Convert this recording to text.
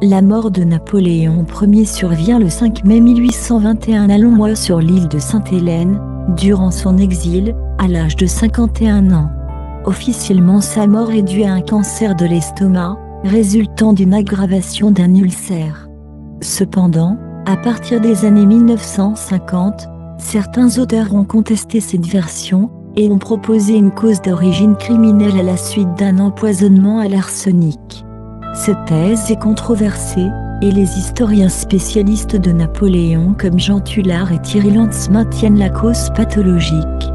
La mort de Napoléon Ier survient le 5 mai 1821 à Longwood sur l'île de Sainte-Hélène, durant son exil, à l'âge de 51 ans. Officiellement, sa mort est due à un cancer de l'estomac, résultant d'une aggravation d'un ulcère. Cependant, à partir des années 1950, certains auteurs ont contesté cette version, et ont proposé une cause d'origine criminelle à la suite d'un empoisonnement à l'arsenic. Cette thèse est controversée, et les historiens spécialistes de Napoléon comme Jean Tulard et Thierry Lentz maintiennent la cause pathologique.